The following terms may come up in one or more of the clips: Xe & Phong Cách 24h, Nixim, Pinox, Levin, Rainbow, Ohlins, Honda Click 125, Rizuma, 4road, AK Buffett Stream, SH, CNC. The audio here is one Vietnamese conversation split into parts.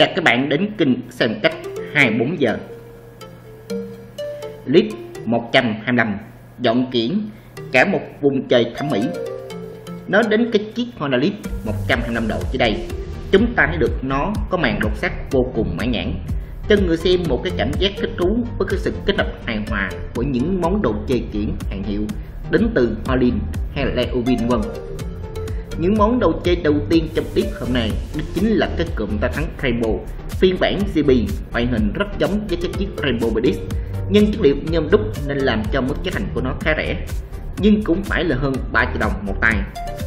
chào các bạn đến kênh Sơn Cách 24 giờ. Clip 125 dọn kiển cả một vùng trời thẩm mỹ. Nói đến cái chiếc Honda Click 125 độ dưới đây, chúng ta thấy được nó có màn đột sắc vô cùng mãn nhãn, cho người xem một cái cảm giác thích thú với cái sự kết hợp hài hòa của những món đồ chơi kiển hàng hiệu đến từ Ohlins hay là Levin vân. Những món đồ chơi đầu tiên trong clip hôm nay đó chính là cái cụm ta thắng Rainbow phiên bản GB, ngoại hình rất giống với cái chiếc Rainbow BDX, nhưng chất liệu nhôm đúc nên làm cho mức giá thành của nó khá rẻ, nhưng cũng phải là hơn 3 triệu đồng một tay,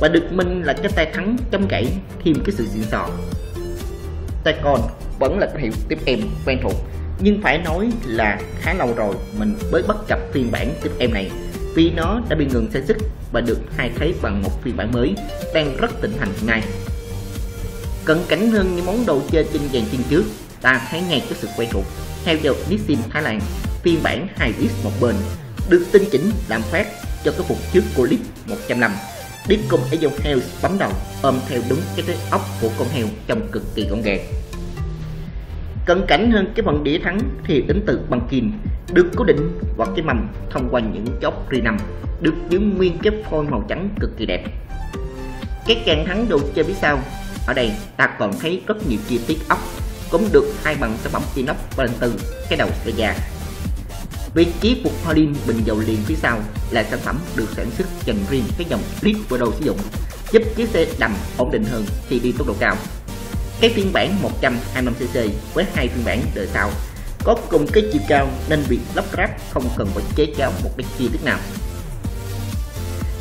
và được minh là cái tay thắng chấm gãy thêm cái sự xịn sò. Tay con vẫn là cái hiệu tiếp em quen thuộc, nhưng phải nói là khá lâu rồi mình mới bắt gặp phiên bản tiếp em này, vì nó đã bị ngừng sản xuất và được thay thế bằng một phiên bản mới đang rất thịnh hành hiện nay. Cận cảnh hơn những món đồ chơi trên dàn trên trước, ta thấy ngay cái sự quen thuộc theo dòng Nixim Thái Lan phiên bản 2X một bên, được tinh chỉnh làm phát cho cái phục trước của Click 105. Click cùng ở dòng heo bấm đầu ôm theo đúng cái thế ốc của con heo trông cực kỳ gọn gàng. Cận cảnh hơn cái phần đĩa thắng thì đến từ bằng kim, được cố định vào cái mầm thông qua những chóp R5, được giữ nguyên cái phôi màu trắng cực kỳ đẹp. Cái càng thắng đồ chơi phía sau, ở đây ta còn thấy rất nhiều chi tiết ốc cũng được thay bằng sản phẩm Pinox và lên từ cái đầu xe già. Vị trí phục Ohlins bình dầu liền phía sau là sản phẩm được sản xuất dành riêng cái dòng Click 4road sử dụng, giúp chiếc xe đầm ổn định hơn khi đi tốc độ cao. Cái phiên bản 125cc với hai phiên bản đời sau có cùng cái chiều cao nên việc lắp ráp không cần phải chế cao một cái chi tiết nào.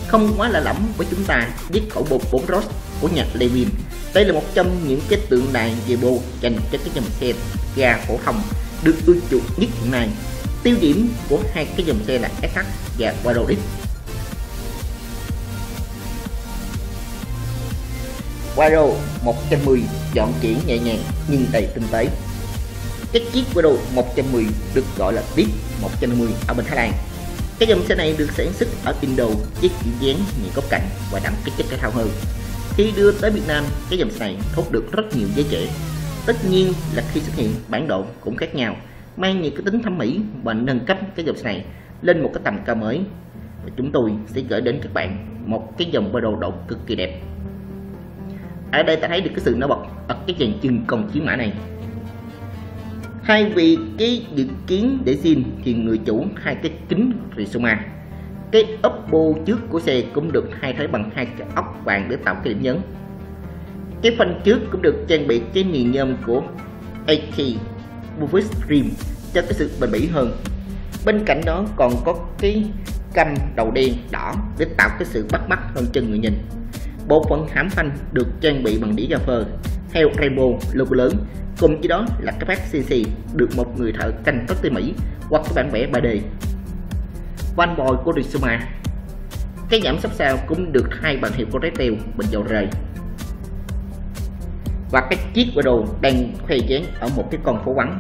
Không quá lạ lẫm với chúng ta chiếc khẩu bột 4road của nhạc Levin. Đây là một trong những cái tượng đài về bồ dành cho cái dòng xe ga phổ thông được ưa chuộng nhất hiện nay. Tiêu điểm của hai cái dòng xe là SH và 4road. Road 110 dọn kiển nhẹ nhàng nhưng đầy tinh tế. Cái chiếc Road 110 được gọi là Click 150 ở bên Thái Lan. Cái dòng xe này được sản xuất ở Indo, chiếc kiểu dáng nhiều góc cạnh và đậm cái chất thể thao hơn. Khi đưa tới Việt Nam, cái dòng xe này thu hút được rất nhiều giới trẻ. Tất nhiên là khi xuất hiện bản độ cũng khác nhau, mang nhiều cái tính thẩm mỹ và nâng cấp cái dòng xe này lên một cái tầm cao mới. Và chúng tôi sẽ gửi đến các bạn một cái dòng Road độ cực kỳ đẹp. Ở đây ta thấy được cái sự nổi bật ở cái dàn chân công chiến mã này. Thay vì cái dự kiến để xin thì người chủ hai cái kính Rizuma. Cái ốp bô trước của xe cũng được thay thế bằng hai cái ốc vàng để tạo cái điểm nhấn. Cái phanh trước cũng được trang bị cái miếng nhôm của AK Buffett Stream cho cái sự bền bỉ hơn. Bên cạnh đó còn có cái căm đầu đen đỏ để tạo cái sự bắt mắt hơn cho người nhìn. Bộ phận hãm phanh được trang bị bằng đĩa gà phơ theo Rainbow logo lớn, cùng với đó là cái bát CNC được một người thợ canh rất tỉ mỉ qua các bản vẽ 3D. Van bồi của Rizuma. Cái giảm sắp sao cũng được thay bằng hiệu của trái tiêu bình dầu rời. Và cái chiếc của đồ đang khoe dáng ở một cái con phố vắng.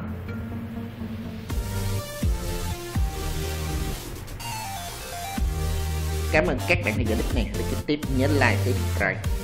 Cảm ơn các bạn đã theo dõi clip này. Để clip tiếp nhớ like, subscribe.